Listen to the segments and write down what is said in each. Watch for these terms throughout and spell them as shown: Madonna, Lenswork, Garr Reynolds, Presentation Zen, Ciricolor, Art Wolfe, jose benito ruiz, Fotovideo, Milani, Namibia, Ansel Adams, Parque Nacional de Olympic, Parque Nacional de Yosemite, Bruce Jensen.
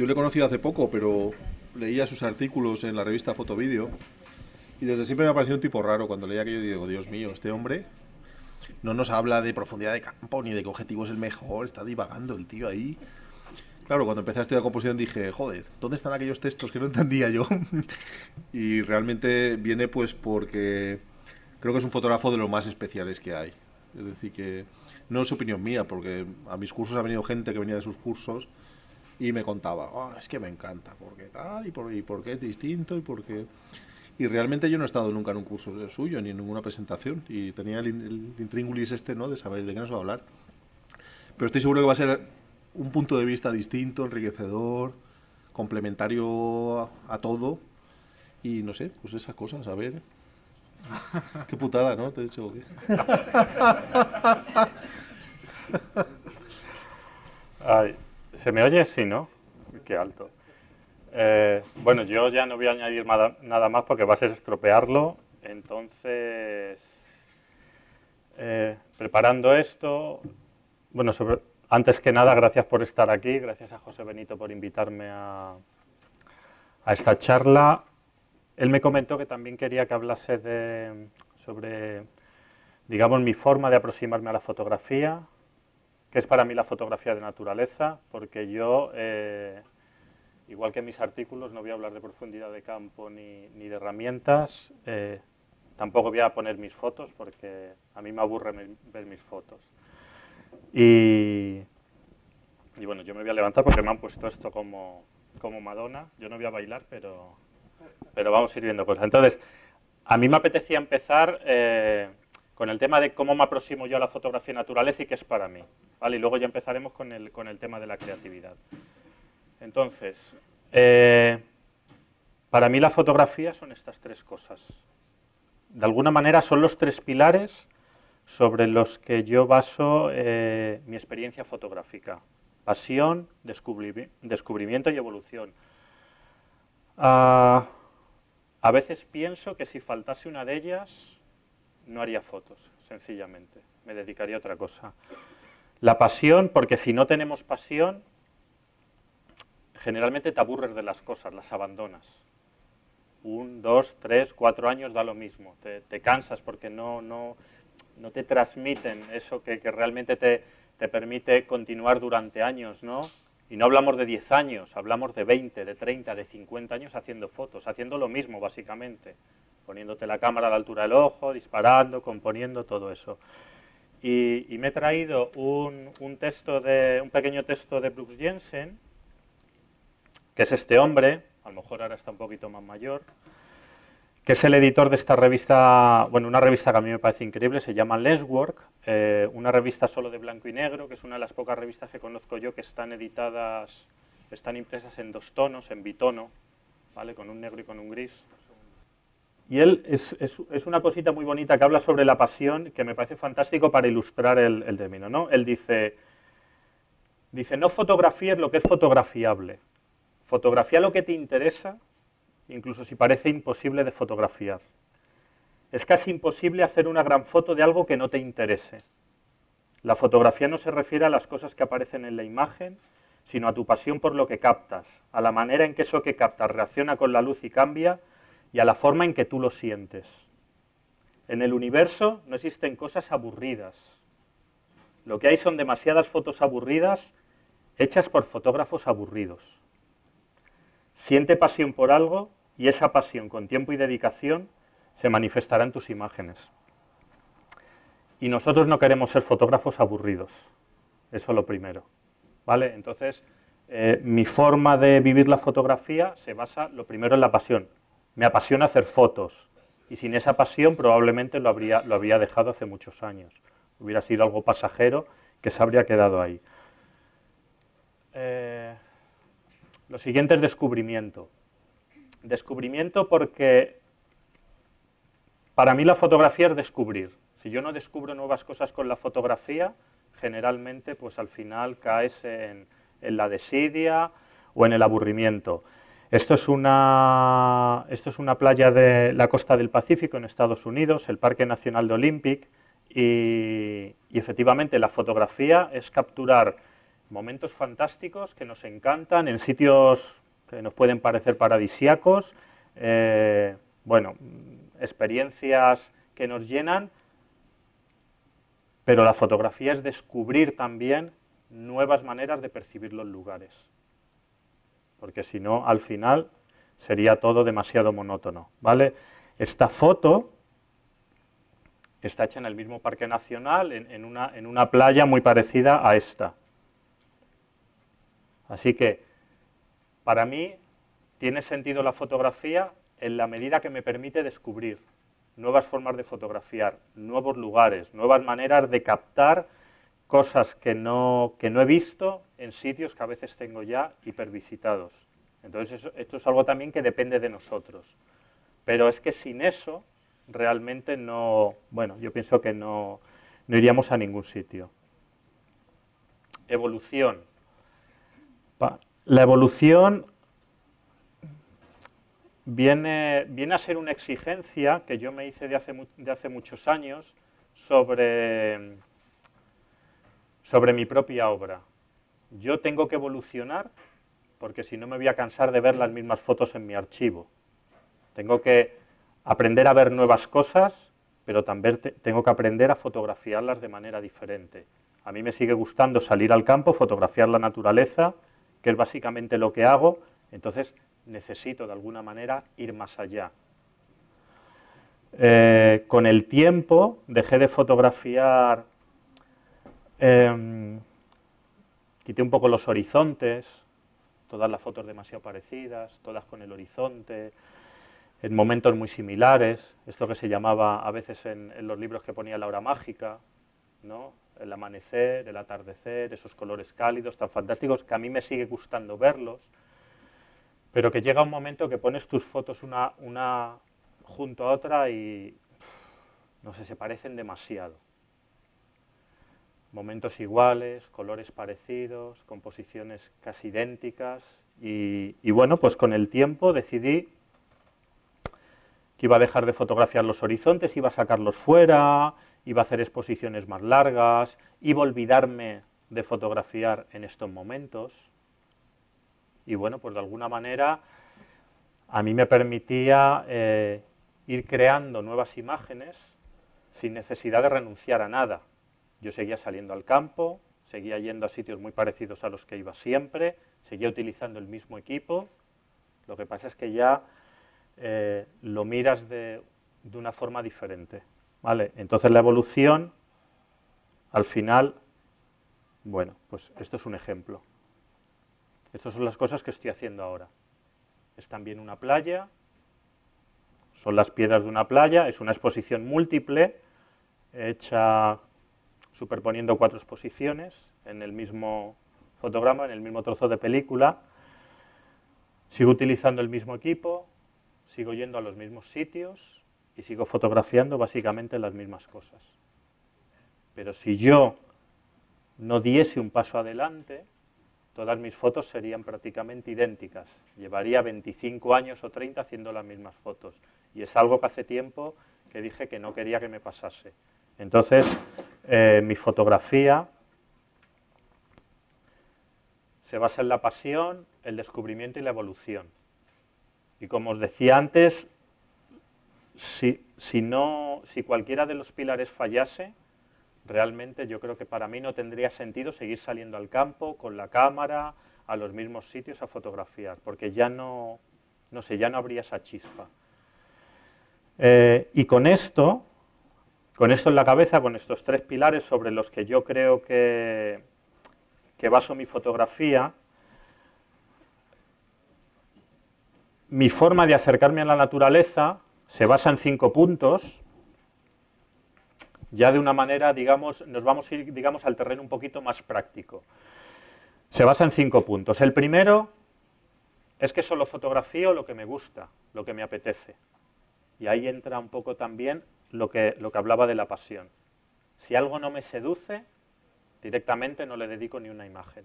Yo le he conocido hace poco, pero leía sus artículos en la revista Fotovideo y desde siempre me ha parecido un tipo raro. Cuando leía aquello digo, Dios mío, este hombre no nos habla de profundidad de campo ni de qué objetivo es el mejor, está divagando el tío ahí. Claro, cuando empecé a estudiar composición dije, joder, ¿dónde están aquellos textos que no entendía yo? Y realmente viene pues porque creo que es un fotógrafo de los más especiales que hay. Es decir, que no es opinión mía, porque a mis cursos ha venido gente que venía de sus cursos y me contaba, oh, es que me encanta, porque tal, y porque es distinto, y porque... Y realmente yo no he estado nunca en un curso suyo, ni en ninguna presentación, y tenía el intríngulis este, ¿no?, de saber de qué nos va a hablar. Pero estoy seguro que va a ser un punto de vista distinto, enriquecedor, complementario a todo, y no sé, pues esas cosas, a ver. Qué putada, ¿no? Te he dicho que... Ay, ¿se me oye? Sí, ¿no? Qué alto. Bueno, yo ya no voy a añadir nada más porque va a ser estropearlo, entonces, preparando esto, bueno, antes que nada, gracias por estar aquí, gracias a José Benito por invitarme a esta charla. Él me comentó que también quería que hablase sobre, digamos, mi forma de aproximarme a la fotografía, que es para mí la fotografía de naturaleza, porque yo, igual que en mis artículos, no voy a hablar de profundidad de campo ni de herramientas, tampoco voy a poner mis fotos, porque a mí me aburre ver mis fotos. Y bueno, yo me voy a levantar porque me han puesto esto como Madonna. Yo no voy a bailar, pero vamos a ir viendo cosas. Entonces, a mí me apetecía empezar con el tema de cómo me aproximo yo a la fotografía naturaleza y qué es para mí, ¿vale? Y luego ya empezaremos con el tema de la creatividad. Entonces, para mí la fotografía son estas tres cosas. De alguna manera son los tres pilares sobre los que yo baso mi experiencia fotográfica: pasión, descubrimiento y evolución. A veces pienso que si faltase una de ellas no haría fotos, sencillamente, me dedicaría a otra cosa. La pasión, porque si no tenemos pasión, generalmente te aburres de las cosas, las abandonas. 1, 2, 3, 4 años da lo mismo, te cansas porque no te transmiten eso que realmente te permite continuar durante años, ¿no? Y no hablamos de 10 años, hablamos de 20, de 30, de 50 años haciendo fotos, haciendo lo mismo básicamente, poniéndote la cámara a la altura del ojo, disparando, componiendo, todo eso. Y me he traído un pequeño texto de Bruce Jensen, que es este hombre, a lo mejor ahora está un poquito más mayor, que es el editor de esta revista, bueno, una revista que a mí me parece increíble, se llama Lenswork, una revista solo de blanco y negro, que es una de las pocas revistas que conozco yo que están editadas, están impresas en 2 tonos, en bitono, ¿vale?, con un negro y con un gris. Y él es una cosita muy bonita que habla sobre la pasión, que me parece fantástico para ilustrar el término, ¿no? Él dice, no fotografíes lo que es fotografiable, fotografía lo que te interesa, incluso si parece imposible de fotografiar. Es casi imposible hacer una gran foto de algo que no te interese. La fotografía no se refiere a las cosas que aparecen en la imagen, sino a tu pasión por lo que captas, a la manera en que eso que captas reacciona con la luz y cambia, y a la forma en que tú lo sientes. En el universo no existen cosas aburridas. Lo que hay son demasiadas fotos aburridas hechas por fotógrafos aburridos. Siente pasión por algo, y esa pasión, con tiempo y dedicación, se manifestará en tus imágenes. Y nosotros no queremos ser fotógrafos aburridos. Eso es lo primero, ¿vale? Entonces, mi forma de vivir la fotografía se basa, lo primero, en la pasión. Me apasiona hacer fotos. Y sin esa pasión probablemente lo habría dejado hace muchos años. Hubiera sido algo pasajero que se habría quedado ahí. Lo siguiente es descubrimiento. Descubrimiento porque para mí la fotografía es descubrir. Si yo no descubro nuevas cosas con la fotografía, generalmente pues al final caes en la desidia o en el aburrimiento. Esto es una playa de la costa del Pacífico en Estados Unidos, el Parque Nacional de Olympic, y efectivamente la fotografía es capturar Momentos fantásticos que nos encantan, en sitios que nos pueden parecer paradisíacos, bueno, experiencias que nos llenan, pero la fotografía es descubrir también nuevas maneras de percibir los lugares, porque si no, al final sería todo demasiado monótono, ¿vale? Esta foto está hecha en el mismo Parque Nacional, en una playa muy parecida a esta. Así que, para mí, tiene sentido la fotografía en la medida que me permite descubrir nuevas formas de fotografiar, nuevos lugares, nuevas maneras de captar cosas que no he visto en sitios que a veces tengo ya hipervisitados. Entonces, esto es algo también que depende de nosotros. Pero es que sin eso, realmente no, bueno, yo pienso que no iríamos a ningún sitio. Evolución. La evolución viene a ser una exigencia que yo me hice de hace muchos años sobre mi propia obra. Yo tengo que evolucionar porque si no me voy a cansar de ver las mismas fotos en mi archivo. Tengo que aprender a ver nuevas cosas, pero también tengo que aprender a fotografiarlas de manera diferente. A mí me sigue gustando salir al campo, fotografiar la naturaleza, que es básicamente lo que hago, entonces necesito de alguna manera ir más allá. Con el tiempo dejé de fotografiar, quité un poco los horizontes, todas las fotos demasiado parecidas, todas con el horizonte, en momentos muy similares, esto que se llamaba a veces en los libros que ponía la hora mágica, ¿no? El amanecer, el atardecer, esos colores cálidos tan fantásticos que a mí me sigue gustando verlos, pero que llega un momento que pones tus fotos una junto a otra y no sé, se parecen demasiado. Momentos iguales, colores parecidos, composiciones casi idénticas y bueno, pues con el tiempo decidí que iba a dejar de fotografiar los horizontes, iba a sacarlos fuera, iba a hacer exposiciones más largas, iba a olvidarme de fotografiar en estos momentos. Y bueno, pues de alguna manera a mí me permitía ir creando nuevas imágenes sin necesidad de renunciar a nada. Yo seguía saliendo al campo, seguía yendo a sitios muy parecidos a los que iba siempre, seguía utilizando el mismo equipo. Lo que pasa es que ya lo miras de una forma diferente. Vale, entonces la evolución, al final, bueno, pues esto es un ejemplo. Estas son las cosas que estoy haciendo ahora. Es también una playa, son las piedras de una playa, es una exposición múltiple, hecha superponiendo 4 exposiciones en el mismo fotograma, en el mismo trozo de película. Sigo utilizando el mismo equipo, sigo yendo a los mismos sitios y sigo fotografiando básicamente las mismas cosas. Pero si yo no diese un paso adelante, todas mis fotos serían prácticamente idénticas. Llevaría 25 años o 30 haciendo las mismas fotos. Y es algo que hace tiempo que dije que no quería que me pasase. Entonces, mi fotografía se basa en la pasión, el descubrimiento y la evolución. Y como os decía antes, si cualquiera de los pilares fallase, realmente yo creo que para mí no tendría sentido seguir saliendo al campo, con la cámara, a los mismos sitios a fotografiar, porque ya no habría esa chispa. Y con esto en la cabeza, con estos 3 pilares sobre los que yo creo que baso mi fotografía, mi forma de acercarme a la naturaleza se basa en 5 puntos. Ya de una manera, digamos, nos vamos a ir, digamos, al terreno un poquito más práctico. Se basa en 5 puntos. El primero es que solo fotografío lo que me gusta, lo que me apetece. Y ahí entra un poco también lo que hablaba de la pasión. Si algo no me seduce, directamente no le dedico ni una imagen.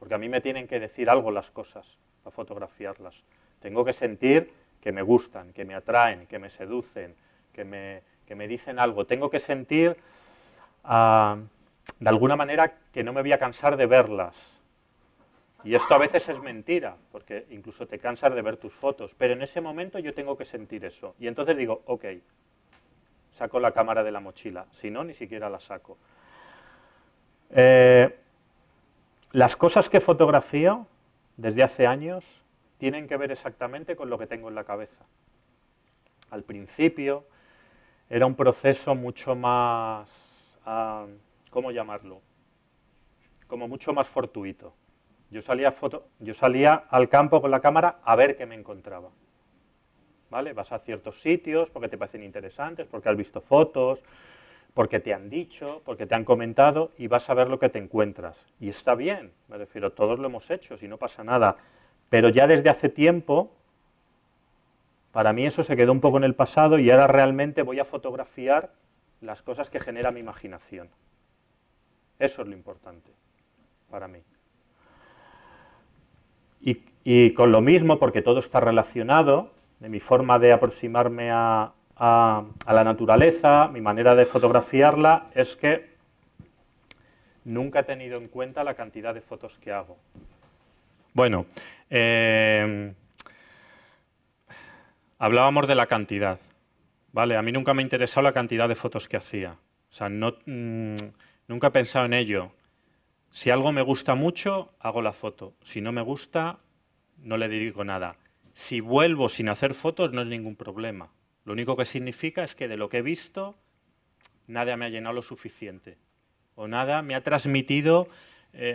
Porque a mí me tienen que decir algo las cosas, para fotografiarlas. Tengo que sentir que me gustan, que me atraen, que me seducen, que me dicen algo. Tengo que sentir de alguna manera que no me voy a cansar de verlas. Y esto a veces es mentira, porque incluso te cansas de ver tus fotos, pero en ese momento yo tengo que sentir eso. Y entonces digo, ok, saco la cámara de la mochila, si no, ni siquiera la saco. Las cosas que fotografío desde hace años tienen que ver exactamente con lo que tengo en la cabeza. Al principio era un proceso mucho más, ¿cómo llamarlo? Como mucho más fortuito. Yo salía al campo con la cámara a ver qué me encontraba. ¿Vale? Vas a ciertos sitios porque te parecen interesantes, porque has visto fotos, porque te han dicho, porque te han comentado y vas a ver lo que te encuentras. Y está bien, me refiero, todos lo hemos hecho, si no pasa nada. Pero ya desde hace tiempo, para mí eso se quedó un poco en el pasado y ahora realmente voy a fotografiar las cosas que genera mi imaginación. Eso es lo importante para mí. Y con lo mismo, porque todo está relacionado, de mi forma de aproximarme a la naturaleza, mi manera de fotografiarla, es que nunca he tenido en cuenta la cantidad de fotos que hago. Bueno, hablábamos de la cantidad, ¿vale? A mí nunca me ha interesado la cantidad de fotos que hacía. O sea, no, nunca he pensado en ello. Si algo me gusta mucho, hago la foto. Si no me gusta, no le dedico nada. Si vuelvo sin hacer fotos, no es ningún problema. Lo único que significa es que de lo que he visto, nada me ha llenado lo suficiente. O nada me ha transmitido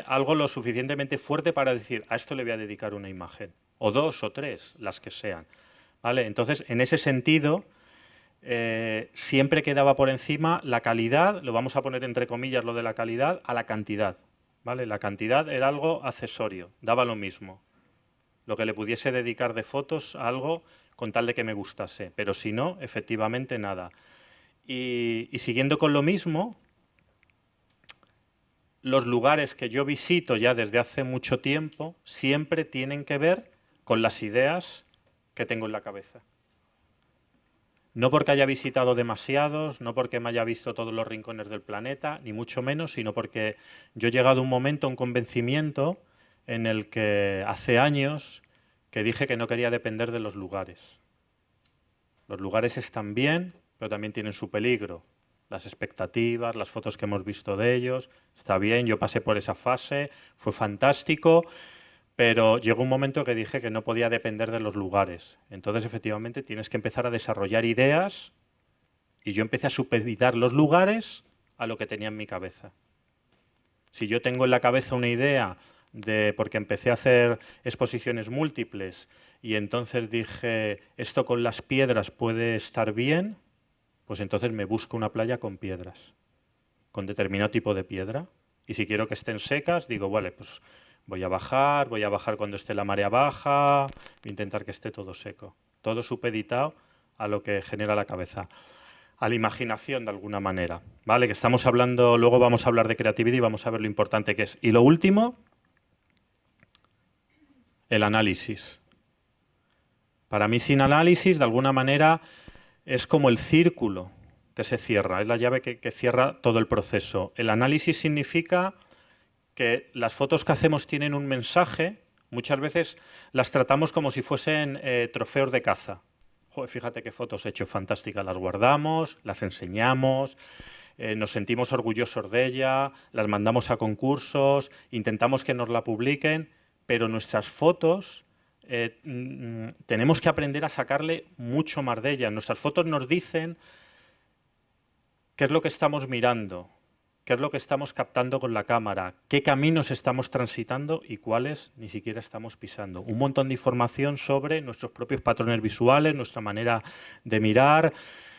algo lo suficientemente fuerte para decir, a esto le voy a dedicar una imagen. O dos o tres, las que sean. ¿Vale? Entonces, en ese sentido, siempre quedaba por encima la calidad, lo vamos a poner entre comillas lo de la calidad, a la cantidad. ¿Vale? La cantidad era algo accesorio, daba lo mismo. Lo que le pudiese dedicar de fotos a algo con tal de que me gustase, pero si no, efectivamente nada. Y siguiendo con lo mismo, los lugares que yo visito ya desde hace mucho tiempo siempre tienen que ver con las ideas que tengo en la cabeza. No porque haya visitado demasiados, no porque me haya visto todos los rincones del planeta, ni mucho menos, sino porque yo he llegado a un momento, a un convencimiento, en el que hace años que dije que no quería depender de los lugares. Los lugares están bien, pero también tienen su peligro. Las expectativas, las fotos que hemos visto de ellos, está bien, yo pasé por esa fase, fue fantástico, pero llegó un momento que dije que no podía depender de los lugares. Entonces, efectivamente, tienes que empezar a desarrollar ideas y yo empecé a supeditar los lugares a lo que tenía en mi cabeza. Si yo tengo en la cabeza una idea de... porque empecé a hacer exposiciones múltiples y entonces dije, esto con las piedras puede estar bien, pues entonces me busco una playa con piedras, con determinado tipo de piedra. Y si quiero que estén secas, digo, vale, pues... Voy a bajar cuando esté la marea baja, voy a intentar que esté todo seco. Todo supeditado a lo que genera la cabeza, a la imaginación de alguna manera. ¿Vale? Que estamos hablando, luego vamos a hablar de creatividad y vamos a ver lo importante que es. Y lo último, el análisis. Para mí sin análisis, de alguna manera, es como el círculo que se cierra, es la llave que cierra todo el proceso. El análisis significa que las fotos que hacemos tienen un mensaje, muchas veces las tratamos como si fuesen trofeos de caza. Joder, fíjate qué fotos he hecho fantásticas, las guardamos, las enseñamos, nos sentimos orgullosos de ellas, las mandamos a concursos, intentamos que nos la publiquen, pero nuestras fotos tenemos que aprender a sacarle mucho más de ellas. Nuestras fotos nos dicen qué es lo que estamos mirando, qué es lo que estamos captando con la cámara, qué caminos estamos transitando y cuáles ni siquiera estamos pisando. Un montón de información sobre nuestros propios patrones visuales, nuestra manera de mirar,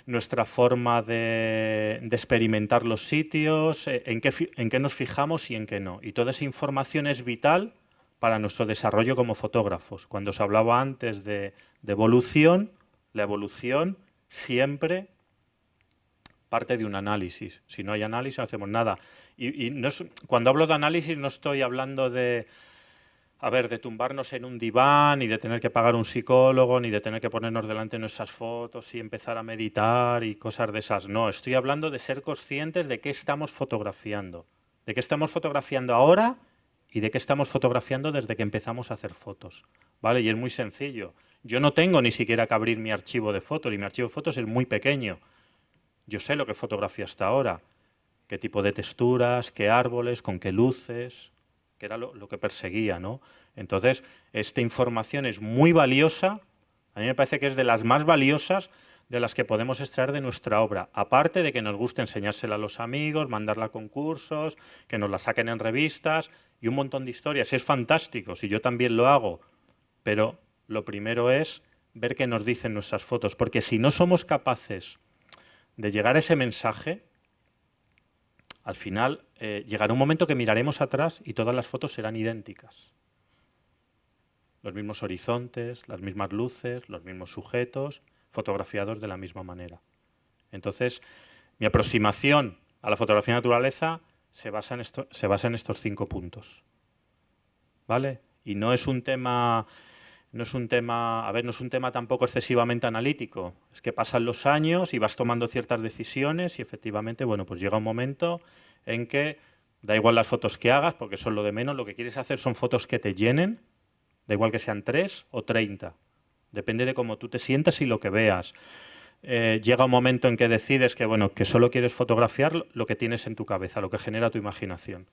nuestra forma de experimentar los sitios, en qué nos fijamos y en qué no. Y toda esa información es vital para nuestro desarrollo como fotógrafos. Cuando os hablaba antes de evolución, la evolución siempre parte de un análisis. Si no hay análisis, no hacemos nada. Y no es, cuando hablo de análisis no estoy hablando de tumbarnos en un diván, ni de tener que pagar un psicólogo, ni de tener que ponernos delante nuestras fotos y empezar a meditar y cosas de esas. No, estoy hablando de ser conscientes de qué estamos fotografiando. de qué estamos fotografiando ahora y de qué estamos fotografiando desde que empezamos a hacer fotos, ¿vale? Y es muy sencillo. Yo no tengo ni siquiera que abrir mi archivo de fotos, y mi archivo de fotos es muy pequeño. Yo sé lo que fotografía hasta ahora, qué tipo de texturas, qué árboles, con qué luces, que era lo que perseguía, ¿no? Entonces, esta información es muy valiosa, a mí me parece que es de las más valiosas de las que podemos extraer de nuestra obra, aparte de que nos gusta enseñársela a los amigos, mandarla a concursos, que nos la saquen en revistas y un montón de historias. Es fantástico, si yo también lo hago, pero lo primero es ver qué nos dicen nuestras fotos, porque si no somos capaces de llegar a ese mensaje, al final llegará un momento que miraremos atrás y todas las fotos serán idénticas. Los mismos horizontes, las mismas luces, los mismos sujetos, fotografiados de la misma manera. Entonces, mi aproximación a la fotografía de naturaleza se basa en estos 5 puntos. ¿Vale? Y no es un tema... no es un tema tampoco excesivamente analítico. Es que pasan los años y vas tomando ciertas decisiones y efectivamente, bueno, pues llega un momento en que da igual las fotos que hagas, porque son lo de menos, lo que quieres hacer son fotos que te llenen, da igual que sean 3 o 30. Depende de cómo tú te sientas y lo que veas. Llega un momento en que decides que, bueno, que solo quieres fotografiar lo que tienes en tu cabeza, lo que genera tu imaginación.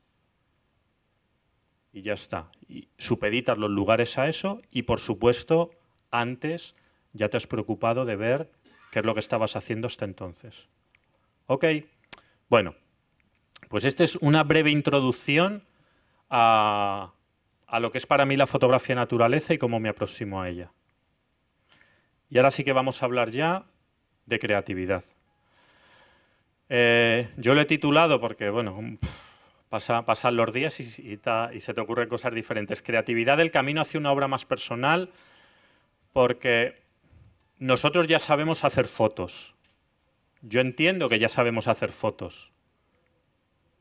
Y ya está. Y supeditas los lugares a eso y, por supuesto, antes ya te has preocupado de ver qué es lo que estabas haciendo hasta entonces. Ok. Bueno, pues esta es una breve introducción a lo que es para mí la fotografía de naturaleza y cómo me aproximo a ella. Y ahora sí que vamos a hablar ya de creatividad. Yo lo he titulado porque, bueno... Pasan los días y se te ocurren cosas diferentes. Creatividad, el camino hacia una obra más personal, porque nosotros ya sabemos hacer fotos. Yo entiendo que ya sabemos hacer fotos.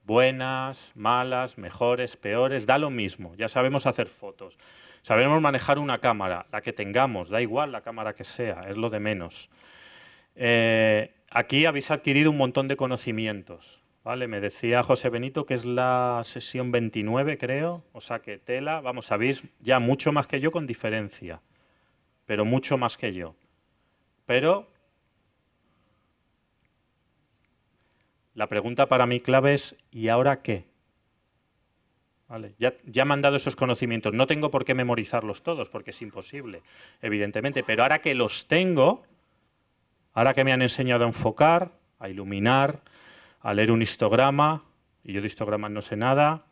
Buenas, malas, mejores, peores, da lo mismo. Ya sabemos hacer fotos. Sabemos manejar una cámara, la que tengamos, da igual la cámara que sea, es lo de menos. Aquí habéis adquirido un montón de conocimientos. Vale, me decía José Benito que es la sesión 29, creo, o sea que tela, vamos, sabéis ya mucho más que yo con diferencia, pero mucho más que yo. Pero la pregunta para mí clave es, ¿y ahora qué? Vale, ya me han dado esos conocimientos, no tengo por qué memorizarlos todos, porque es imposible, evidentemente, pero ahora que los tengo, ahora que me han enseñado a enfocar, a iluminar, a leer un histograma, y yo de histogramas no sé nada,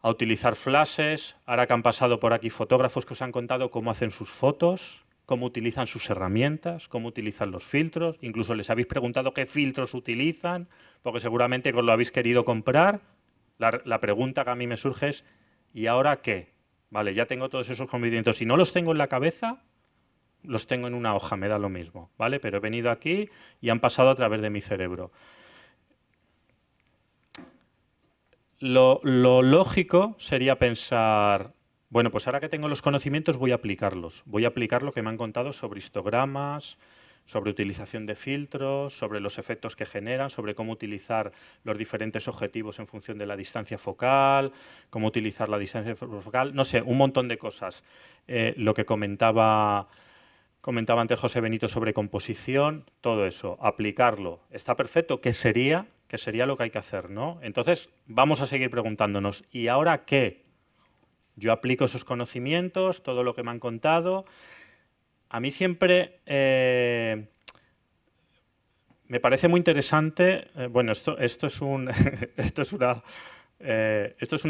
a utilizar flashes, ahora que han pasado por aquí fotógrafos que os han contado cómo hacen sus fotos, cómo utilizan sus herramientas, cómo utilizan los filtros, incluso les habéis preguntado qué filtros utilizan, porque seguramente os lo habéis querido comprar. La pregunta que a mí me surge es, ¿y ahora qué? Vale, ya tengo todos esos conocimientos. Si no los tengo en la cabeza, los tengo en una hoja, me da lo mismo, ¿vale? Pero he venido aquí y han pasado a través de mi cerebro. Lo lógico sería pensar, bueno, pues ahora que tengo los conocimientos voy a aplicarlos. Voy a aplicar lo que me han contado sobre histogramas, sobre utilización de filtros, sobre los efectos que generan, sobre cómo utilizar los diferentes objetivos en función de la distancia focal, cómo utilizar la distancia focal, no sé, un montón de cosas. Lo que comentaba antes José Benito sobre composición, todo eso, aplicarlo. Está perfecto, ¿qué sería? Que sería lo que hay que hacer, ¿no? Entonces, vamos a seguir preguntándonos, ¿y ahora qué? Yo aplico esos conocimientos, todo lo que me han contado. A mí siempre me parece muy interesante... bueno, esto es una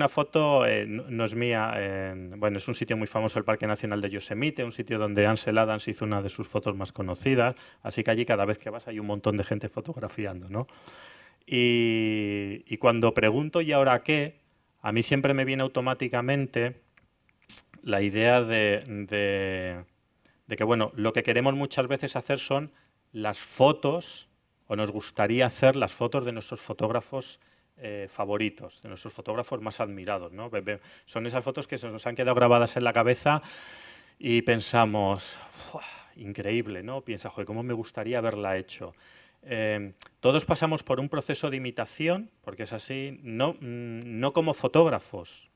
foto, no es mía. Bueno, es un sitio muy famoso, el Parque Nacional de Yosemite, un sitio donde Ansel Adams hizo una de sus fotos más conocidas. Así que allí cada vez que vas hay un montón de gente fotografiando, ¿no? Y cuando pregunto ¿y ahora qué?, a mí siempre me viene automáticamente la idea de que, bueno, lo que queremos muchas veces hacer son las fotos, o nos gustaría hacer las fotos de nuestros fotógrafos favoritos, de nuestros fotógrafos más admirados, ¿no? Son esas fotos que se nos han quedado grabadas en la cabeza y pensamos, ¡fua!, increíble, ¿no? Piensa, joder, ¿cómo me gustaría haberla hecho? Todos pasamos por un proceso de imitación, porque es así, no como fotógrafos.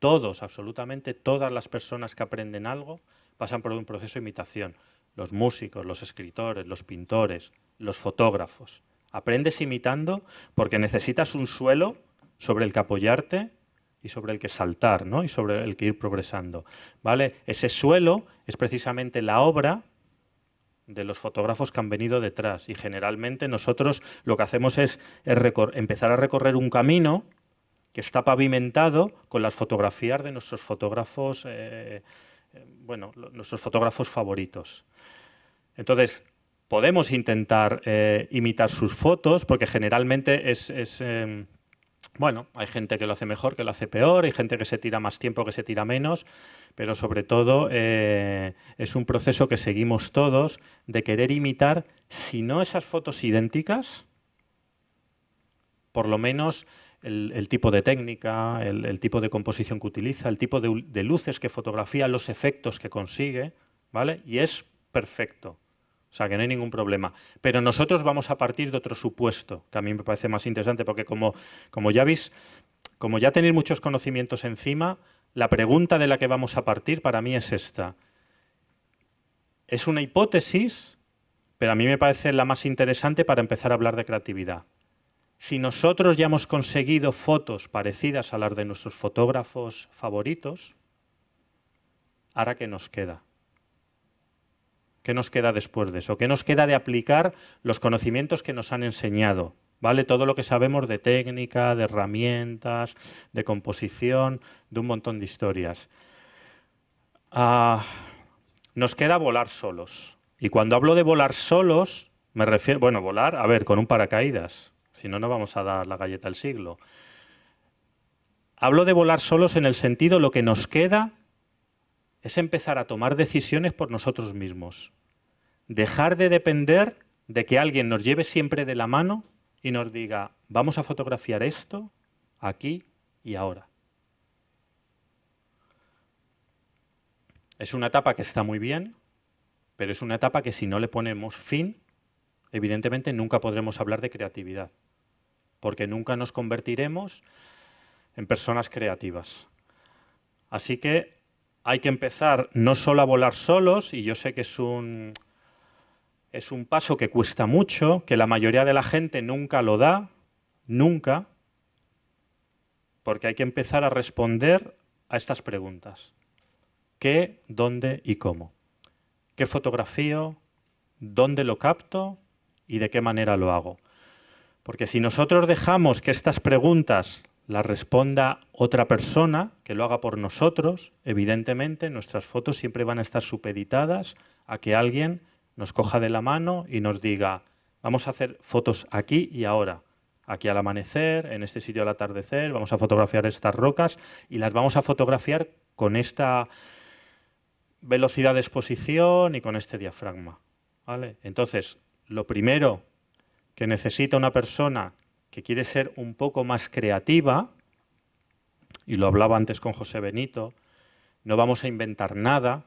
Todos, absolutamente todas las personas que aprenden algo pasan por un proceso de imitación. Los músicos, los escritores, los pintores, los fotógrafos. Aprendes imitando porque necesitas un suelo sobre el que apoyarte y sobre el que saltar, ¿no? Y sobre el que ir progresando, ¿vale? Ese suelo es precisamente la obra de los fotógrafos que han venido detrás. Y generalmente nosotros lo que hacemos es empezar a recorrer un camino que está pavimentado con las fotografías de nuestros fotógrafos, nuestros fotógrafos favoritos. Entonces, podemos intentar imitar sus fotos, porque generalmente hay gente que lo hace mejor, que lo hace peor, hay gente que se tira más tiempo, que se tira menos, pero sobre todo es un proceso que seguimos todos de querer imitar, si no esas fotos idénticas, por lo menos el tipo de técnica, el tipo de composición que utiliza, el tipo de luces que fotografía, los efectos que consigue, ¿vale? Y es perfecto. O sea, que no hay ningún problema. Pero nosotros vamos a partir de otro supuesto, que a mí me parece más interesante, porque como ya tenéis muchos conocimientos encima, la pregunta de la que vamos a partir para mí es esta. Es una hipótesis, pero a mí me parece la más interesante para empezar a hablar de creatividad. Si nosotros ya hemos conseguido fotos parecidas a las de nuestros fotógrafos favoritos, ¿ahora qué nos queda? ¿Qué nos queda después de eso? ¿Qué nos queda de aplicar los conocimientos que nos han enseñado? ¿Vale? Todo lo que sabemos de técnica, de herramientas, de composición, de un montón de historias. Nos queda volar solos. Y cuando hablo de volar solos, me refiero... Bueno, volar, a ver, con un paracaídas. Si no, no vamos a dar la galleta al siglo. Hablo de volar solos en el sentido, lo que nos queda es empezar a tomar decisiones por nosotros mismos. Dejar de depender de que alguien nos lleve siempre de la mano y nos diga, vamos a fotografiar esto, aquí y ahora. Es una etapa que está muy bien, pero es una etapa que si no le ponemos fin, evidentemente nunca podremos hablar de creatividad, porque nunca nos convertiremos en personas creativas. Así que hay que empezar no solo a volar solos, y yo sé que es un paso que cuesta mucho, que la mayoría de la gente nunca lo da, nunca, porque hay que empezar a responder a estas preguntas. ¿Qué, dónde y cómo? ¿Qué fotografío? ¿Dónde lo capto? ¿Y de qué manera lo hago? Porque si nosotros dejamos que estas preguntas las responda otra persona, que lo haga por nosotros, evidentemente nuestras fotos siempre van a estar supeditadas a que alguien nos coja de la mano y nos diga, vamos a hacer fotos aquí y ahora, aquí al amanecer, en este sitio al atardecer, vamos a fotografiar estas rocas y las vamos a fotografiar con esta velocidad de exposición y con este diafragma, ¿vale? Entonces, lo primero que necesita una persona que quiere ser un poco más creativa, y lo hablaba antes con José Benito, no vamos a inventar nada,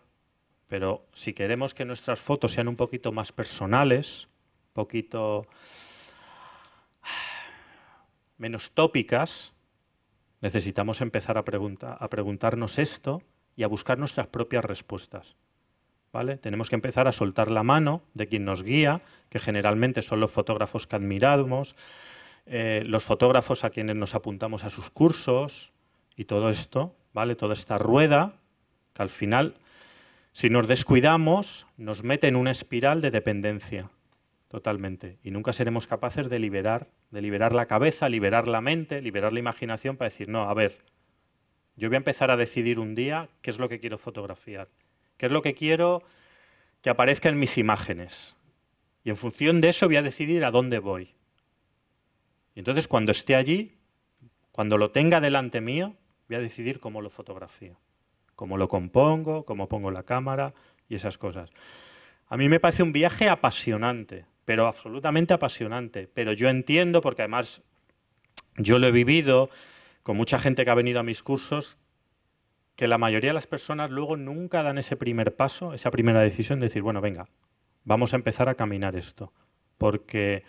pero si queremos que nuestras fotos sean un poquito más personales, un poquito menos tópicas, necesitamos empezar a preguntarnos esto y a buscar nuestras propias respuestas. ¿Vale? Tenemos que empezar a soltar la mano de quien nos guía, que generalmente son los fotógrafos que admiramos, los fotógrafos a quienes nos apuntamos a sus cursos y todo esto, ¿vale? Toda esta rueda que al final, si nos descuidamos, nos mete en una espiral de dependencia totalmente y nunca seremos capaces de liberar la cabeza, liberar la mente, liberar la imaginación para decir, no, a ver, yo voy a empezar a decidir un día qué es lo que quiero fotografiar, qué es lo que quiero que aparezca en mis imágenes y en función de eso voy a decidir a dónde voy. Y entonces, cuando esté allí, cuando lo tenga delante mío, voy a decidir cómo lo fotografío, cómo lo compongo, cómo pongo la cámara y esas cosas. A mí me parece un viaje apasionante, pero absolutamente apasionante. Pero yo entiendo, porque además yo lo he vivido con mucha gente que ha venido a mis cursos, que la mayoría de las personas luego nunca dan ese primer paso, esa primera decisión de decir, bueno, venga, vamos a empezar a caminar esto. porque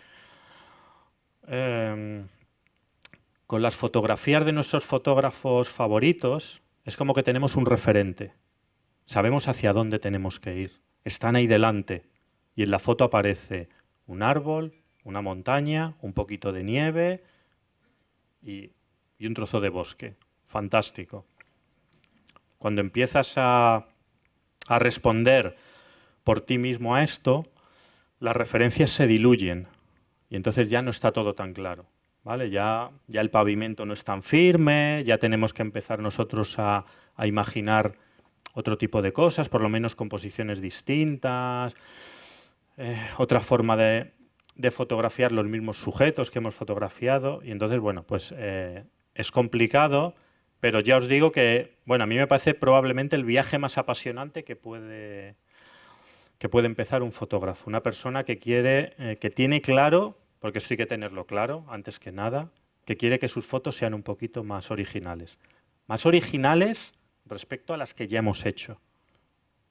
con las fotografías de nuestros fotógrafos favoritos es como que tenemos un referente. Sabemos hacia dónde tenemos que ir. Están ahí delante y en la foto aparece un árbol, una montaña, un poquito de nieve y un trozo de bosque. Fantástico. Cuando empiezas a responder por ti mismo a esto, las referencias se diluyen y entonces ya no está todo tan claro, ¿vale? Ya el pavimento no es tan firme, ya tenemos que empezar nosotros a imaginar otro tipo de cosas, por lo menos composiciones distintas, otra forma de fotografiar los mismos sujetos que hemos fotografiado y entonces, bueno, pues es complicado. Pero ya os digo que, bueno, a mí me parece probablemente el viaje más apasionante que puede empezar un fotógrafo. Una persona que quiere, que tiene claro, porque esto hay que tenerlo claro, antes que nada, que quiere que sus fotos sean un poquito más originales. Más originales respecto a las que ya hemos hecho.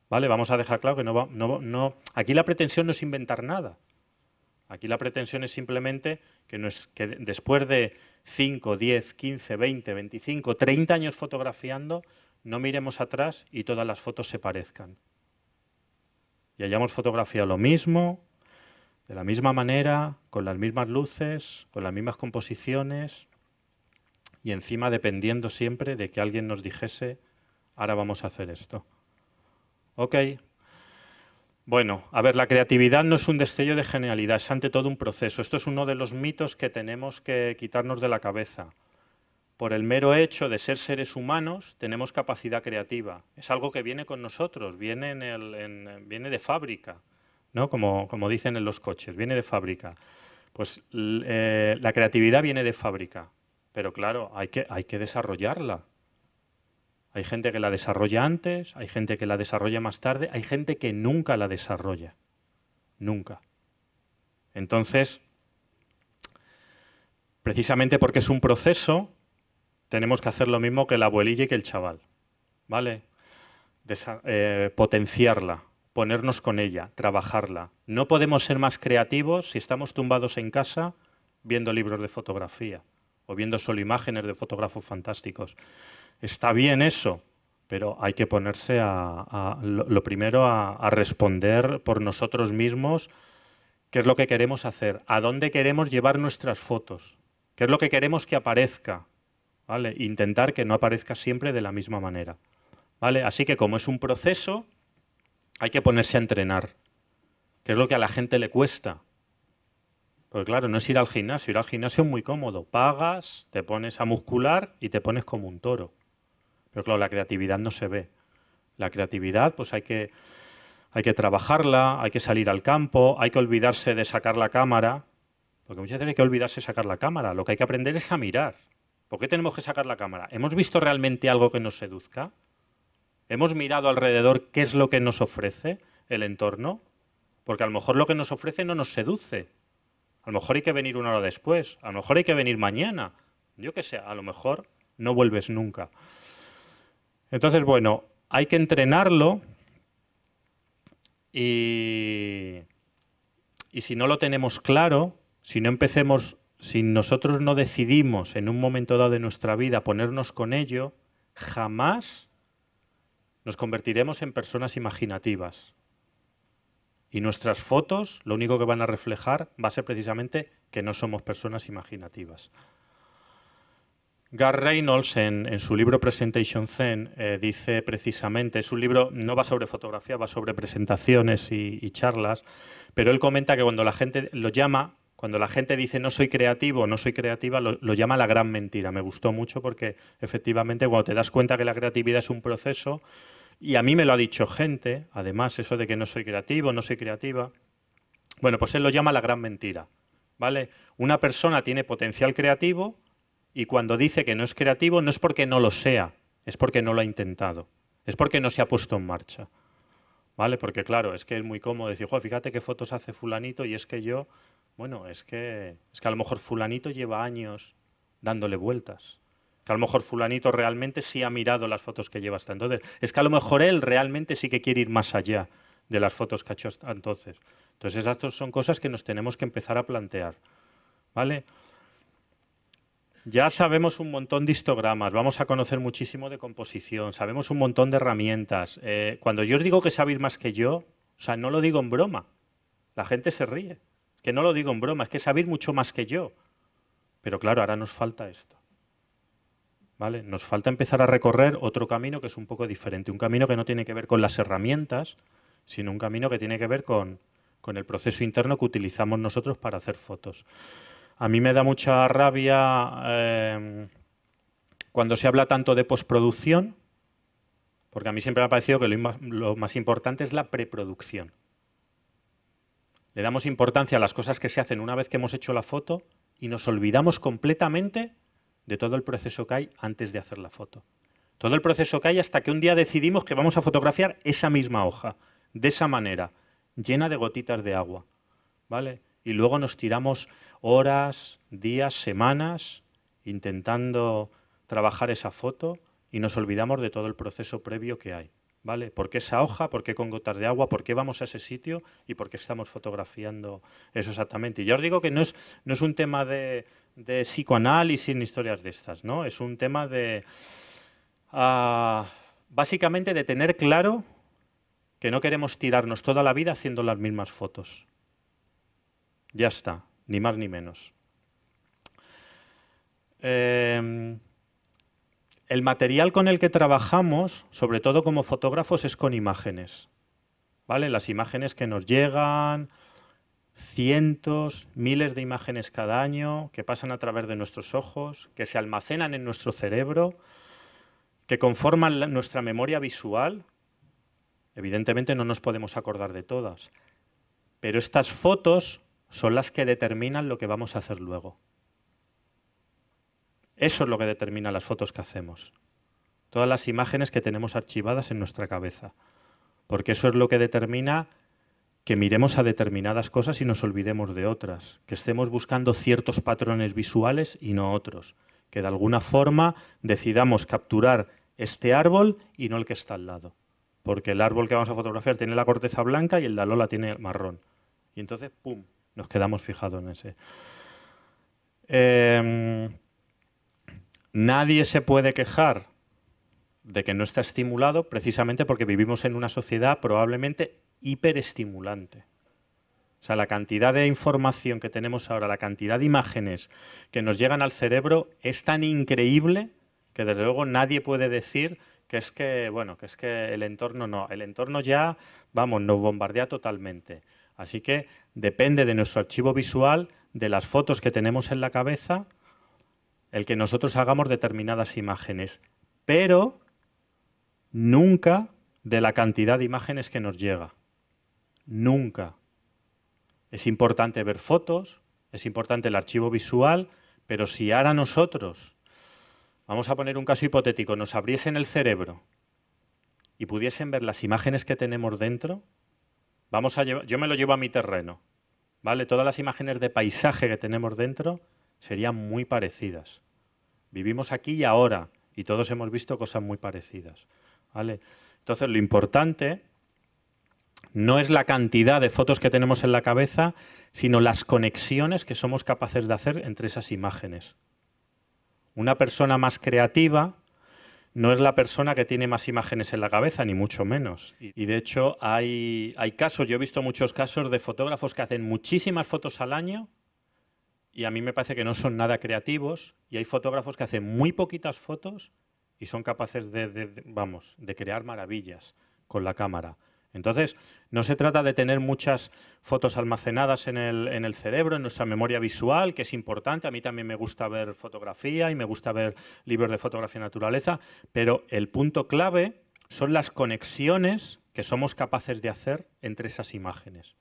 ¿Vale? Vamos a dejar claro que no. Aquí la pretensión no es inventar nada. Aquí la pretensión es simplemente que después de 5, 10, 15, 20, 25, 30 años fotografiando, no miremos atrás y todas las fotos se parezcan. Y hayamos fotografiado lo mismo, de la misma manera, con las mismas luces, con las mismas composiciones y encima dependiendo siempre de que alguien nos dijese, ahora vamos a hacer esto. Ok. Bueno, a ver, la creatividad no es un destello de genialidad, es ante todo un proceso. Esto es uno de los mitos que tenemos que quitarnos de la cabeza. Por el mero hecho de ser seres humanos, tenemos capacidad creativa. Es algo que viene con nosotros, viene de fábrica, ¿no? Como dicen en los coches, viene de fábrica. Pues la creatividad viene de fábrica, pero claro, hay que desarrollarla. Hay gente que la desarrolla antes, hay gente que la desarrolla más tarde, hay gente que nunca la desarrolla. Nunca. Entonces, precisamente porque es un proceso, tenemos que hacer lo mismo que la abuelilla y que el chaval. ¿Vale? Potenciarla, ponernos con ella, trabajarla. No podemos ser más creativos si estamos tumbados en casa viendo libros de fotografía o viendo solo imágenes de fotógrafos fantásticos. Está bien eso, pero hay que ponerse lo primero a responder por nosotros mismos qué es lo que queremos hacer, a dónde queremos llevar nuestras fotos, qué es lo que queremos que aparezca, ¿vale? Intentar que no aparezca siempre de la misma manera, ¿vale? Así que como es un proceso, hay que ponerse a entrenar, que es lo que a la gente le cuesta. Pues claro, no es ir al gimnasio es muy cómodo, pagas, te pones a muscular y te pones como un toro. Pero claro, la creatividad no se ve. La creatividad, pues hay que trabajarla, hay que salir al campo, hay que olvidarse de sacar la cámara, porque muchas veces hay que olvidarse de sacar la cámara, lo que hay que aprender es a mirar. ¿Por qué tenemos que sacar la cámara? ¿Hemos visto realmente algo que nos seduzca? ¿Hemos mirado alrededor qué es lo que nos ofrece el entorno? Porque a lo mejor lo que nos ofrece no nos seduce. A lo mejor hay que venir una hora después, a lo mejor hay que venir mañana, yo qué sé, a lo mejor no vuelves nunca. Entonces, bueno, hay que entrenarlo y si no lo tenemos claro, si nosotros no decidimos en un momento dado de nuestra vida ponernos con ello, jamás nos convertiremos en personas imaginativas. Y nuestras fotos, lo único que van a reflejar va a ser precisamente que no somos personas imaginativas. Garr Reynolds, en su libro Presentation Zen, dice precisamente, es un libro, no va sobre fotografía, va sobre presentaciones y charlas, pero él comenta que cuando la gente lo llama, cuando la gente dice no soy creativo, no soy creativa, lo llama la gran mentira. Me gustó mucho porque efectivamente cuando te das cuenta que la creatividad es un proceso, y a mí me lo ha dicho gente, además, eso de que no soy creativo, no soy creativa. Bueno, pues él lo llama la gran mentira, ¿vale? Una persona tiene potencial creativo y cuando dice que no es creativo no es porque no lo sea, es porque no lo ha intentado, es porque no se ha puesto en marcha, ¿vale? Porque claro, es que es muy cómodo decir, jo, fíjate qué fotos hace fulanito y es que yo, bueno, es que a lo mejor fulanito lleva años dándole vueltas. Que a lo mejor fulanito realmente sí ha mirado las fotos que lleva hasta entonces. Es que a lo mejor él realmente sí que quiere ir más allá de las fotos que ha hecho hasta entonces. Entonces esas son cosas que nos tenemos que empezar a plantear, ¿vale? Ya sabemos un montón de histogramas, vamos a conocer muchísimo de composición, sabemos un montón de herramientas. Cuando yo os digo que sabéis más que yo, o sea, no lo digo en broma, la gente se ríe. Que no lo digo en broma, es que sabéis mucho más que yo. Pero claro, ahora nos falta esto, ¿vale? Nos falta empezar a recorrer otro camino que es un poco diferente, un camino que no tiene que ver con las herramientas, sino un camino que tiene que ver con el proceso interno que utilizamos nosotros para hacer fotos. A mí me da mucha rabia cuando se habla tanto de postproducción, porque a mí siempre me ha parecido que lo más importante es la preproducción. Le damos importancia a las cosas que se hacen una vez que hemos hecho la foto y nos olvidamos completamente de todo el proceso que hay antes de hacer la foto. Todo el proceso que hay hasta que un día decidimos que vamos a fotografiar esa misma hoja, de esa manera, llena de gotitas de agua, ¿vale? Y luego nos tiramos horas, días, semanas intentando trabajar esa foto y nos olvidamos de todo el proceso previo que hay, ¿vale? ¿Por qué esa hoja? ¿Por qué con gotas de agua? ¿Por qué vamos a ese sitio? ¿Y por qué estamos fotografiando eso exactamente? Y ya os digo que no es un tema de psicoanálisis ni historias de estas, ¿no? Es un tema de, básicamente, de tener claro que no queremos tirarnos toda la vida haciendo las mismas fotos. Ya está, ni más ni menos. El material con el que trabajamos, sobre todo como fotógrafos, es con imágenes, ¿vale? Las imágenes que nos llegan, cientos, miles de imágenes cada año, que pasan a través de nuestros ojos, que se almacenan en nuestro cerebro, que conforman nuestra memoria visual. Evidentemente no nos podemos acordar de todas, pero estas fotos son las que determinan lo que vamos a hacer luego. Eso es lo que determina las fotos que hacemos. Todas las imágenes que tenemos archivadas en nuestra cabeza. Porque eso es lo que determina que miremos a determinadas cosas y nos olvidemos de otras. Que estemos buscando ciertos patrones visuales y no otros. Que de alguna forma decidamos capturar este árbol y no el que está al lado. Porque el árbol que vamos a fotografiar tiene la corteza blanca y el de al lado la tiene marrón. Y entonces, ¡pum!, nos quedamos fijados en ese. Nadie se puede quejar de que no está estimulado, precisamente porque vivimos en una sociedad probablemente hiperestimulante. O sea, la cantidad de información que tenemos ahora, la cantidad de imágenes que nos llegan al cerebro es tan increíble que desde luego nadie puede decir que el entorno no. El entorno ya, vamos, nos bombardea totalmente. Así que depende de nuestro archivo visual, de las fotos que tenemos en la cabeza, el que nosotros hagamos determinadas imágenes, pero nunca de la cantidad de imágenes que nos llega. Nunca. Es importante ver fotos, es importante el archivo visual, pero si ahora nosotros, vamos a poner un caso hipotético, nos abriesen el cerebro y pudiesen ver las imágenes que tenemos dentro, yo me lo llevo a mi terreno, ¿vale? Todas las imágenes de paisaje que tenemos dentro serían muy parecidas. Vivimos aquí y ahora y todos hemos visto cosas muy parecidas, ¿vale? Entonces, lo importante no es la cantidad de fotos que tenemos en la cabeza, sino las conexiones que somos capaces de hacer entre esas imágenes. Una persona más creativa no es la persona que tiene más imágenes en la cabeza, ni mucho menos. Y de hecho hay casos, yo he visto muchos casos de fotógrafos que hacen muchísimas fotos al año y a mí me parece que no son nada creativos, y hay fotógrafos que hacen muy poquitas fotos y son capaces de crear maravillas con la cámara. Entonces, no se trata de tener muchas fotos almacenadas en el cerebro, en nuestra memoria visual, que es importante. A mí también me gusta ver fotografía y me gusta ver libros de fotografía de naturaleza, pero el punto clave son las conexiones que somos capaces de hacer entre esas imágenes,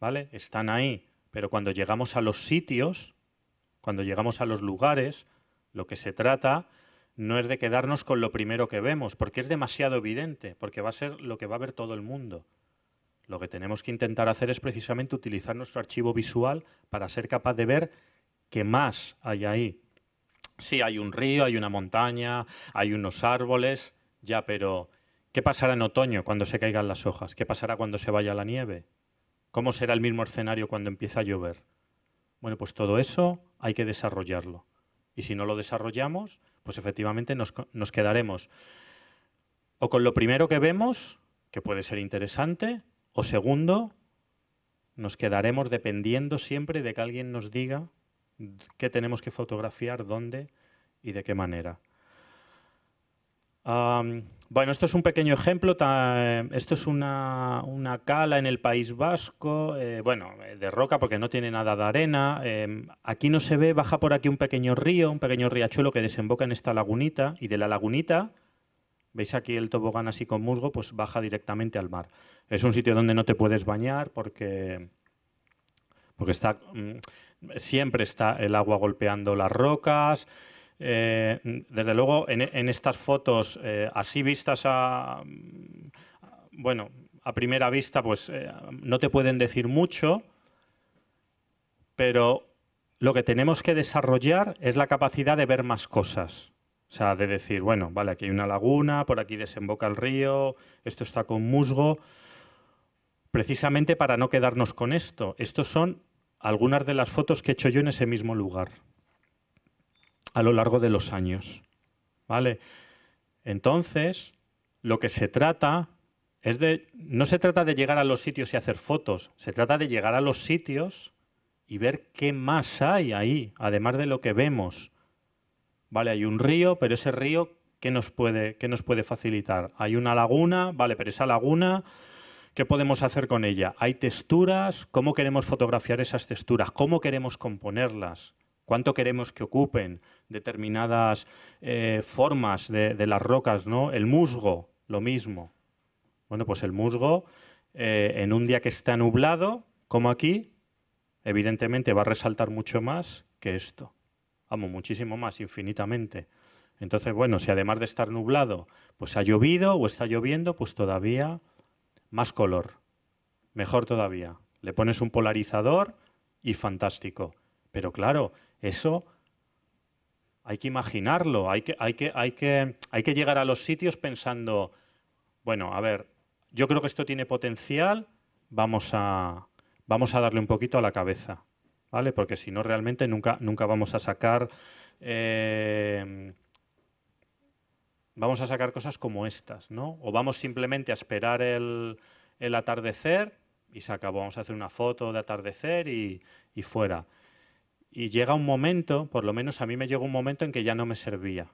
¿vale? Están ahí. Pero cuando llegamos a los sitios, cuando llegamos a los lugares, lo que se trata no es de quedarnos con lo primero que vemos, porque es demasiado evidente, porque va a ser lo que va a ver todo el mundo. Lo que tenemos que intentar hacer es precisamente utilizar nuestro archivo visual para ser capaz de ver qué más hay ahí. Sí, hay un río, hay una montaña, hay unos árboles, ya, pero ¿qué pasará en otoño cuando se caigan las hojas? ¿Qué pasará cuando se vaya la nieve? ¿Cómo será el mismo escenario cuando empieza a llover? Bueno, pues todo eso hay que desarrollarlo. Y si no lo desarrollamos, pues efectivamente nos quedaremos o con lo primero que vemos, que puede ser interesante, o segundo, nos quedaremos dependiendo siempre de que alguien nos diga qué tenemos que fotografiar, dónde y de qué manera. Bueno, esto es un pequeño ejemplo, esto es una cala en el País Vasco, bueno, de roca porque no tiene nada de arena, aquí no se ve, baja por aquí un pequeño río, un pequeño riachuelo que desemboca en esta lagunita y de la lagunita, veis aquí el tobogán así con musgo, pues baja directamente al mar. Es un sitio donde no te puedes bañar porque siempre está el agua golpeando las rocas. Desde luego, en estas fotos así vistas a primera vista, pues no te pueden decir mucho, pero lo que tenemos que desarrollar es la capacidad de ver más cosas. O sea, de decir, bueno, vale, aquí hay una laguna, por aquí desemboca el río, esto está con musgo, precisamente para no quedarnos con esto. Estas son algunas de las fotos que he hecho yo en ese mismo lugar a lo largo de los años, ¿vale? Entonces, lo que se trata es de... No se trata de llegar a los sitios y hacer fotos, se trata de llegar a los sitios y ver qué más hay ahí, además de lo que vemos. Vale, hay un río, pero ese río, ¿qué nos puede facilitar? Hay una laguna, vale, pero esa laguna, ¿qué podemos hacer con ella? Hay texturas, ¿cómo queremos fotografiar esas texturas? ¿Cómo queremos componerlas? ¿Cuánto queremos que ocupen determinadas formas de las rocas, ¿no? El musgo, lo mismo. Bueno, pues el musgo, en un día que está nublado, como aquí, evidentemente va a resaltar mucho más que esto. Vamos, muchísimo más, infinitamente. Entonces, bueno, si además de estar nublado, pues ha llovido o está lloviendo, pues todavía más color. Mejor todavía. Le pones un polarizador y fantástico. Pero claro, eso hay que imaginarlo, hay que llegar a los sitios pensando, bueno, a ver, yo creo que esto tiene potencial, vamos a darle un poquito a la cabeza, ¿vale? Porque si no, realmente nunca vamos a sacar cosas como estas, ¿no? O vamos simplemente a esperar el atardecer y se acabó, vamos a hacer una foto de atardecer y fuera. Y llega un momento, por lo menos a mí me llegó un momento en que ya no me servía.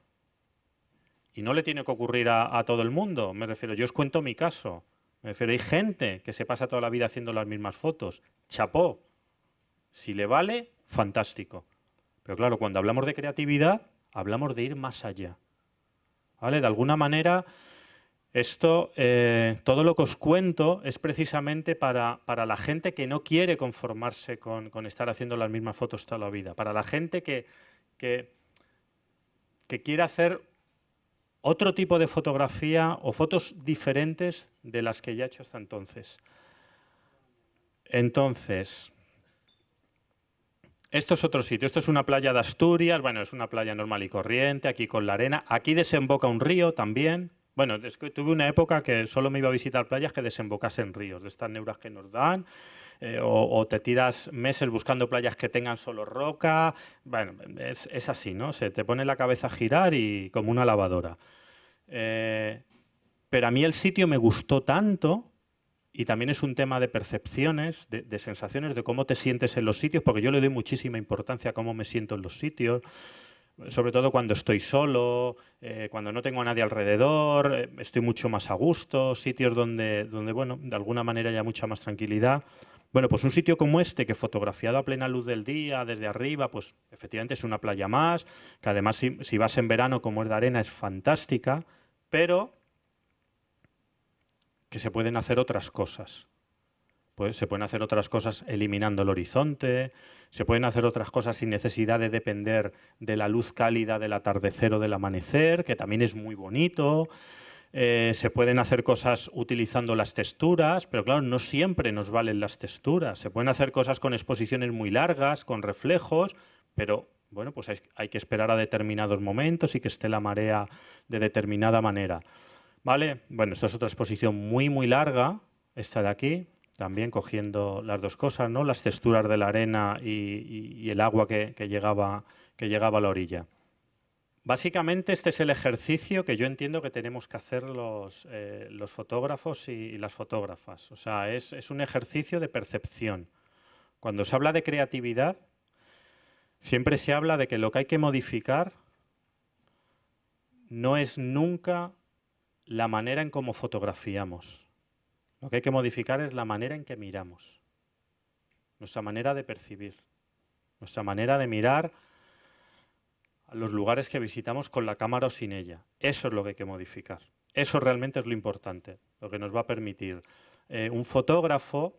Y no le tiene que ocurrir a todo el mundo, me refiero, yo os cuento mi caso. Me refiero, hay gente que se pasa toda la vida haciendo las mismas fotos. Chapó. Si le vale, fantástico. Pero claro, cuando hablamos de creatividad, hablamos de ir más allá. ¿Vale? De alguna manera, esto, todo lo que os cuento es precisamente para la gente que no quiere conformarse con estar haciendo las mismas fotos toda la vida. Para la gente que quiere hacer otro tipo de fotografía o fotos diferentes de las que ya he hecho hasta entonces. Entonces, esto es otro sitio. Esto es una playa de Asturias. Bueno, es una playa normal y corriente, aquí con la arena. Aquí desemboca un río también. Bueno, es que tuve una época que solo me iba a visitar playas que desembocasen ríos, de estas neuras que nos dan, o te tiras meses buscando playas que tengan solo roca. Bueno, es así, ¿no? Se te pone la cabeza a girar y como una lavadora. Pero a mí el sitio me gustó tanto, y también es un tema de percepciones, de sensaciones, de cómo te sientes en los sitios, porque yo le doy muchísima importancia a cómo me siento en los sitios. Sobre todo cuando estoy solo, cuando no tengo a nadie alrededor, estoy mucho más a gusto, sitios donde, bueno, de alguna manera haya mucha más tranquilidad. Bueno, pues un sitio como este, que fotografiado a plena luz del día, desde arriba, pues efectivamente es una playa más, que además si vas en verano, como es de arena, es fantástica, pero que se pueden hacer otras cosas. Pues se pueden hacer otras cosas eliminando el horizonte, se pueden hacer otras cosas sin necesidad de depender de la luz cálida del atardecer o del amanecer, que también es muy bonito. Se pueden hacer cosas utilizando las texturas, pero claro, no siempre nos valen las texturas. Se pueden hacer cosas con exposiciones muy largas, con reflejos, pero bueno, pues hay que esperar a determinados momentos y que esté la marea de determinada manera. ¿Vale? Bueno, esto es otra exposición muy, muy larga, esta de aquí. también cogiendo las dos cosas, ¿no? Las texturas de la arena y el agua que llegaba a la orilla. Básicamente este es el ejercicio que yo entiendo que tenemos que hacer los fotógrafos y las fotógrafas. O sea, es un ejercicio de percepción. Cuando se habla de creatividad, siempre se habla de que lo que hay que modificar no es nunca la manera en cómo fotografiamos. Lo que hay que modificar es la manera en que miramos, nuestra manera de percibir, nuestra manera de mirar a los lugares que visitamos con la cámara o sin ella. Eso es lo que hay que modificar. Eso realmente es lo importante, lo que nos va a permitir. Un fotógrafo,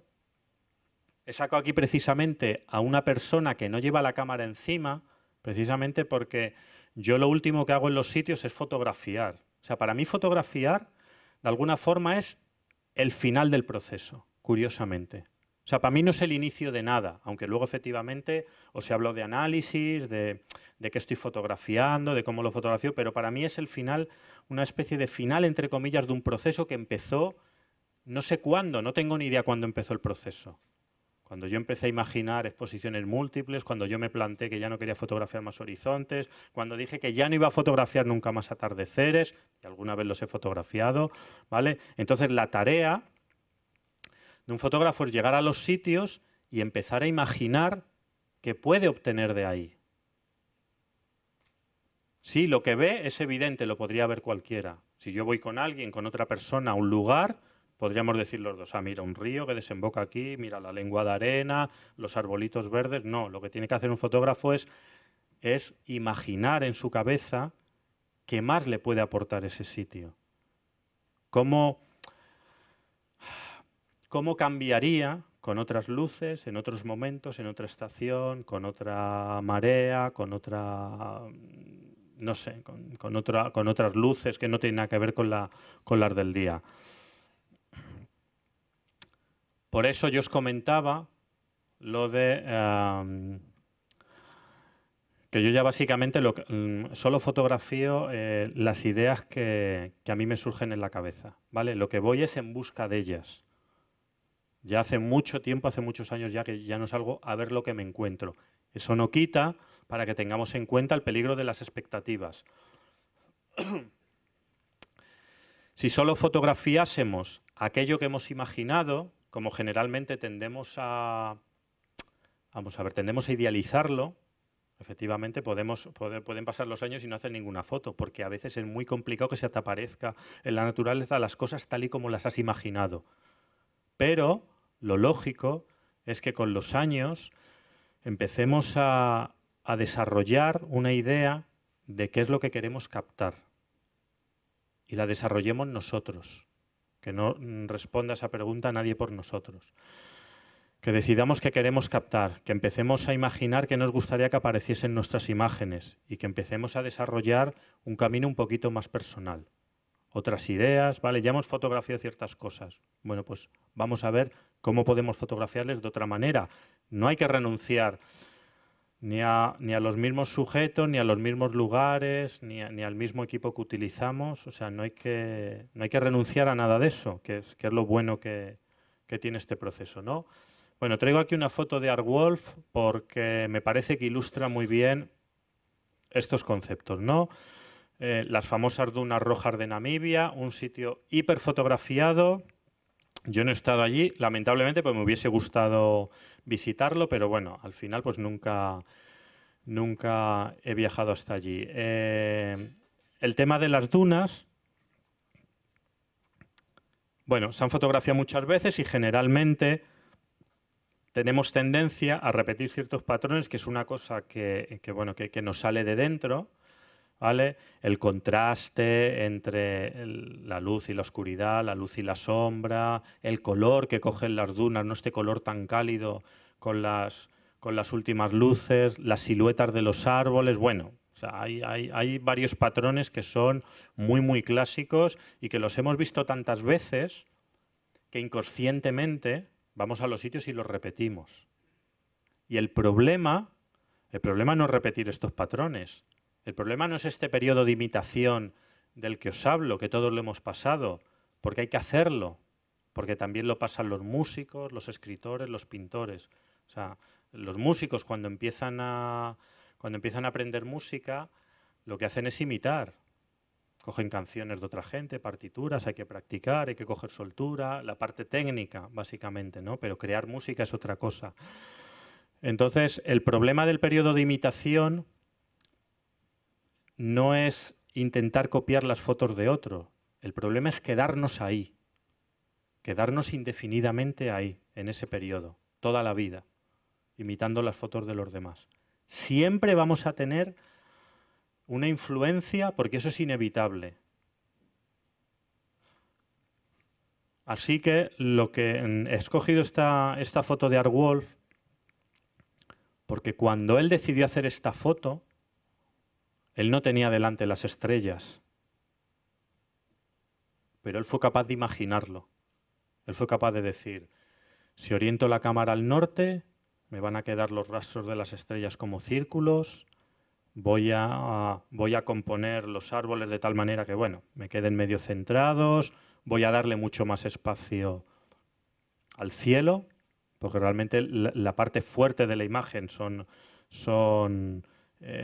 he sacado aquí precisamente a una persona que no lleva la cámara encima, precisamente porque yo lo último que hago en los sitios es fotografiar. O sea, para mí fotografiar, de alguna forma, es el final del proceso, curiosamente. O sea, para mí no es el inicio de nada, aunque luego efectivamente os hablo de análisis, de qué estoy fotografiando, de cómo lo fotografío, pero para mí es el final, una especie de final, entre comillas, de un proceso que empezó no sé cuándo, no tengo ni idea cuándo empezó el proceso. Cuando yo empecé a imaginar exposiciones múltiples, cuando yo me planteé que ya no quería fotografiar más horizontes, cuando dije que ya no iba a fotografiar nunca más atardeceres, que alguna vez los he fotografiado, ¿vale? Entonces la tarea de un fotógrafo es llegar a los sitios y empezar a imaginar qué puede obtener de ahí. Sí, lo que ve es evidente, lo podría ver cualquiera. Si yo voy con alguien, con otra persona, a un lugar, podríamos decir los dos, ah, mira, un río que desemboca aquí, mira la lengua de arena, los arbolitos verdes. No, lo que tiene que hacer un fotógrafo es imaginar en su cabeza qué más le puede aportar ese sitio. ¿Cómo cambiaría con otras luces, en otros momentos, en otra estación, con otra marea, con otra... no sé, con otras luces que no tienen nada que ver con las del día? Por eso yo os comentaba lo de que yo ya básicamente solo fotografío las ideas que a mí me surgen en la cabeza, ¿vale? Lo que voy es en busca de ellas. Ya hace mucho tiempo, hace muchos años ya que ya no salgo a ver lo que me encuentro. Eso no quita para que tengamos en cuenta el peligro de las expectativas. Si solo fotografiásemos aquello que hemos imaginado, como generalmente tendemos a idealizarlo, efectivamente pueden pasar los años y no hacer ninguna foto, porque a veces es muy complicado que se te aparezca en la naturaleza las cosas tal y como las has imaginado. Pero lo lógico es que con los años empecemos a desarrollar una idea de qué es lo que queremos captar y la desarrollemos nosotros. Que no responda a esa pregunta nadie por nosotros. Que decidamos qué queremos captar, que empecemos a imaginar qué nos gustaría que apareciesen nuestras imágenes y que empecemos a desarrollar un camino un poquito más personal. Otras ideas, vale, ya hemos fotografiado ciertas cosas. Bueno, pues vamos a ver cómo podemos fotografiarles de otra manera. No hay que renunciar ni a los mismos sujetos, ni a los mismos lugares, ni al mismo equipo que utilizamos. O sea, no hay que renunciar a nada de eso, que es lo bueno que tiene este proceso, ¿no? Bueno, traigo aquí una foto de Art Wolfe porque me parece que ilustra muy bien estos conceptos, ¿no? Las famosas dunas rojas de Namibia, un sitio hiperfotografiado. Yo no he estado allí, lamentablemente, pues me hubiese gustado visitarlo, pero bueno, al final pues nunca he viajado hasta allí. El tema de las dunas, bueno, se han fotografiado muchas veces y generalmente tenemos tendencia a repetir ciertos patrones, que es una cosa que nos sale de dentro, ¿vale? El contraste entre la luz y la oscuridad, la luz y la sombra, el color que cogen las dunas, no este color tan cálido con las últimas luces, las siluetas de los árboles. Bueno, o sea, hay varios patrones que son muy clásicos y que los hemos visto tantas veces que inconscientemente vamos a los sitios y los repetimos. Y el problema no es repetir estos patrones. El problema no es este periodo de imitación del que os hablo, que todos lo hemos pasado, porque hay que hacerlo. porque también lo pasan los músicos, los escritores, los pintores. O sea, los músicos cuando empiezan a aprender música, lo que hacen es imitar. Cogen canciones de otra gente, partituras, hay que practicar, hay que coger soltura, la parte técnica, básicamente, ¿no? Pero crear música es otra cosa. Entonces, el problema del periodo de imitación no es intentar copiar las fotos de otro. El problema es quedarnos ahí, quedarnos indefinidamente ahí, en ese periodo, toda la vida, imitando las fotos de los demás. Siempre vamos a tener una influencia, porque eso es inevitable. Así que lo que he escogido esta foto de Art Wolfe, porque cuando él decidió hacer esta foto, él no tenía delante las estrellas, pero él fue capaz de imaginarlo. Él fue capaz de decir, si oriento la cámara al norte, me van a quedar los rastros de las estrellas como círculos. Voy a componer los árboles de tal manera que, bueno, me queden medio centrados, voy a darle mucho más espacio al cielo, porque realmente la parte fuerte de la imagen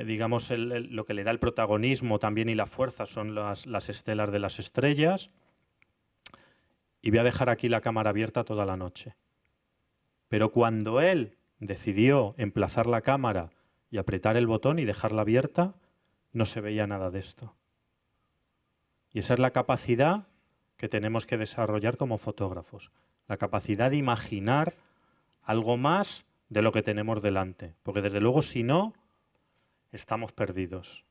digamos, lo que le da el protagonismo también y la fuerza son las estelas de las estrellas. Y voy a dejar aquí la cámara abierta toda la noche. Pero cuando él decidió emplazar la cámara y apretar el botón y dejarla abierta, no se veía nada de esto. Y esa es la capacidad que tenemos que desarrollar como fotógrafos, la capacidad de imaginar algo más de lo que tenemos delante, porque desde luego si no, estamos perdidos.